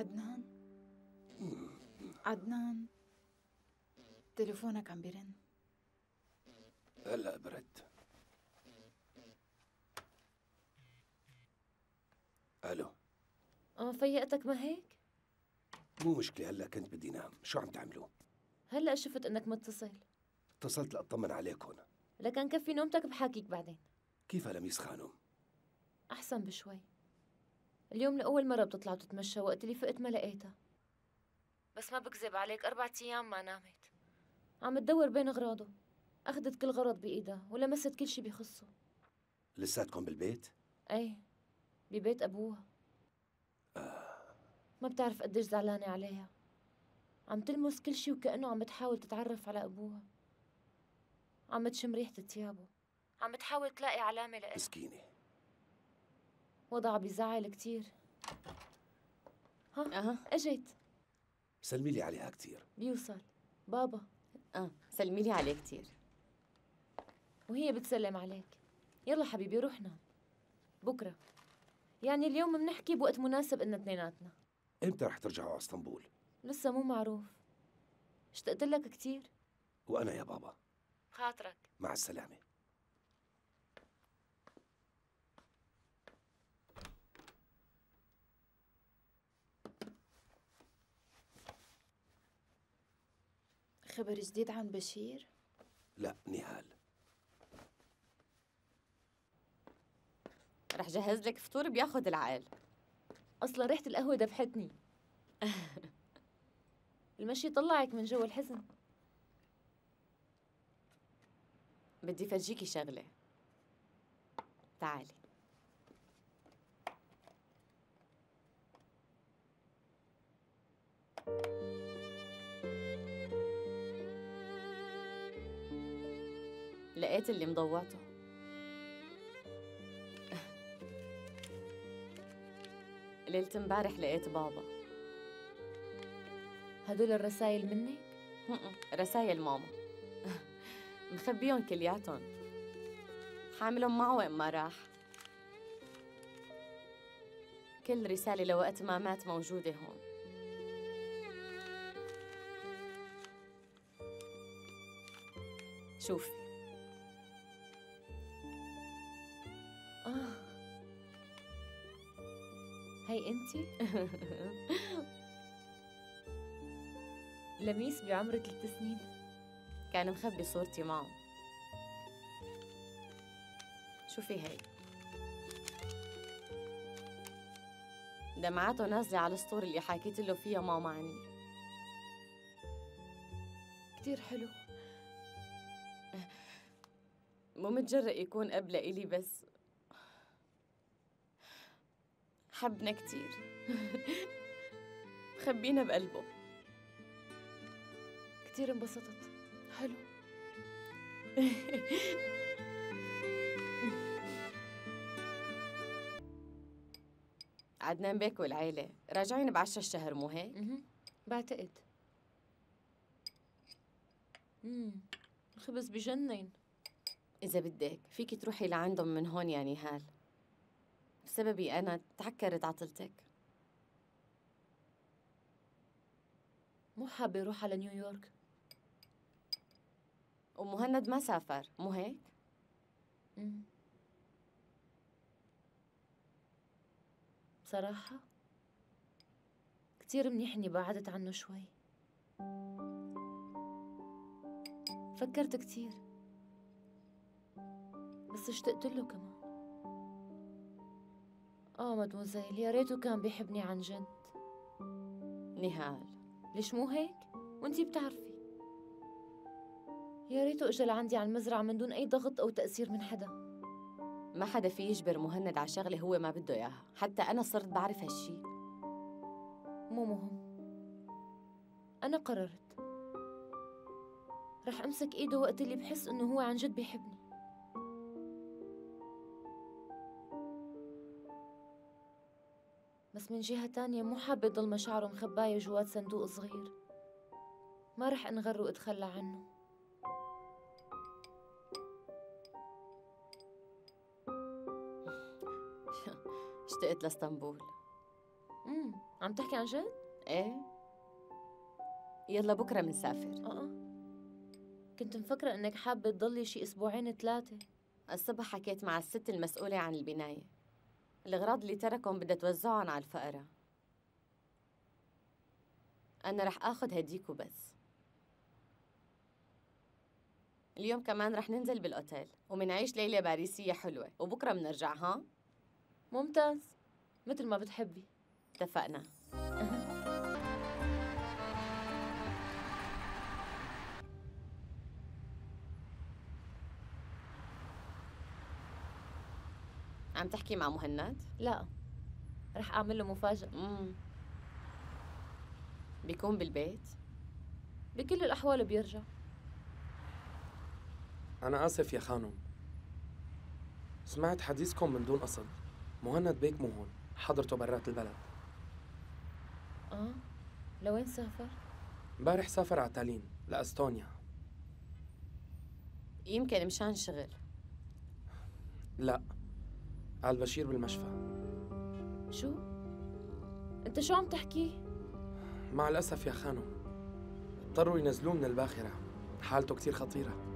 عدنان، عدنان تليفونك عم بيرن. هلا برد. الو. فيقتك ما هيك؟ مو مشكلة، هلا كنت بدي نام، شو عم تعملوا؟ هلا شفت انك متصل. اتصلت لأطمن عليك هون. لكن كفي نومتك، بحاكيك بعدين. كيف لميس خانم؟ أحسن بشوي. اليوم لأول مرة بتطلع وتتمشى، وقت اللي فقت ما لقيتها. بس ما بكذب عليك، 4 أيام ما نامت. عم تدور بين أغراضه، أخذت كل غرض بإيدها ولمست كل شي بيخصه. لساتكم بالبيت؟ إيه، ببيت أبوها. ما بتعرف قديش زعلانة عليها. عم تلمس كل شي وكأنه عم تحاول تتعرف على أبوها. عم تشم ريحة ثيابه، عم تحاول تلاقي علامة لإلها. مسكينة، وضعها بيزعل كتير. ها اجت. سلمي لي عليها كتير. بيوصل بابا. سلمي لي عليه كتير. وهي بتسلم عليك. يلا حبيبي روح نام، بكره يعني اليوم بنحكي بوقت مناسب إلنا اثنيناتنا. امتى رح ترجعوا على اسطنبول؟ لسه مو معروف. اشتقت لك كتير. وانا يا بابا. خاطرك. مع السلامة. خبر جديد عن بشير؟ لا نهال. رح جهز لك فطور بياخد العقل. أصلا ريحة القهوة دبحتني. المشي طلعك من جو الحزن. بدي فرجيكي شغلة. تعالي. لقيت اللي مضوعته. ليلة امبارح لقيت بابا. هدول الرسايل منك؟ رسايل ماما. مخبيهم كلياتهم، حاملهم معه وين ما راح. كل رسالة لوقت ما مات موجودة هون. شوفي. هي انتي؟ لميس بعمر 3 سنين. كان مخبي صورتي معه. شوفي هي دمعاته نازلة على السطور اللي حكيت له فيها ماما عني. كتير حلو. مو متجرئ يكون أب لإلي، بس حبنا كتير. مخبينا بقلبه. كتير انبسطت. حلو. عدنان بيك والعيلة راجعين ب10 الشهر، مو هيك؟ بعتقد. الخبز بجنن. إذا بدك فيكي تروحي لعندهم من هون يا نهال. بسببي أنا تعكرت عطلتك. مو حابة أروح على نيويورك. ومهند ما سافر، مو هيك؟ بصراحة كتير منيح إني بعدت عنه شوي. فكرت كتير، بس اشتقت له كمان. مدموزيل، يا ريته كان بيحبني عن جد. نهال ليش مو هيك؟ وانتي بتعرفي. يا ريته اجى لعندي على المزرعة من دون أي ضغط أو تأثير من حدا. ما حدا في يجبر مهند على شغلة هو ما بده إياها، حتى أنا صرت بعرف هالشي. مو مهم. أنا قررت رح أمسك إيده وقت اللي بحس إنه هو عن جد بيحبني. بس من جهة تانية مو حابة تضل مشاعره مخباية جوات صندوق صغير. ما رح أنغر وأتخلى عنه. اشتقت لاسطنبول. عم تحكي عن جد؟ ايه يلا بكره بنسافر. كنت مفكرة انك حابة تضلي شي اسبوعين 3. الصبح حكيت مع الست المسؤولة عن البناية، الأغراض اللي تركهم بدها توزعهم على الفقراء. أنا رح آخذ هديك وبس. اليوم كمان رح ننزل بالأوتيل ومنعيش ليلة باريسية حلوة، وبكرة بنرجع. ها؟ ممتاز، مثل ما بتحبي. اتفقنا. عم تحكي مع مهند؟ لا، رح أعمل له مفاجأة. بيكون بالبيت؟ بكل الأحوال بيرجع. أنا آسف يا خانم، سمعت حديثكم من دون قصد. مهند بيك مو هون، حضرته برات البلد. لوين سافر؟ امبارح سافر على تالين لأستونيا. يمكن مشان شغل. لا، على البشير بالمشفى. شو؟ أنت شو عم تحكي؟ مع الأسف يا خانم، اضطروا ينزلوه من الباخرة، حالته كتير خطيرة.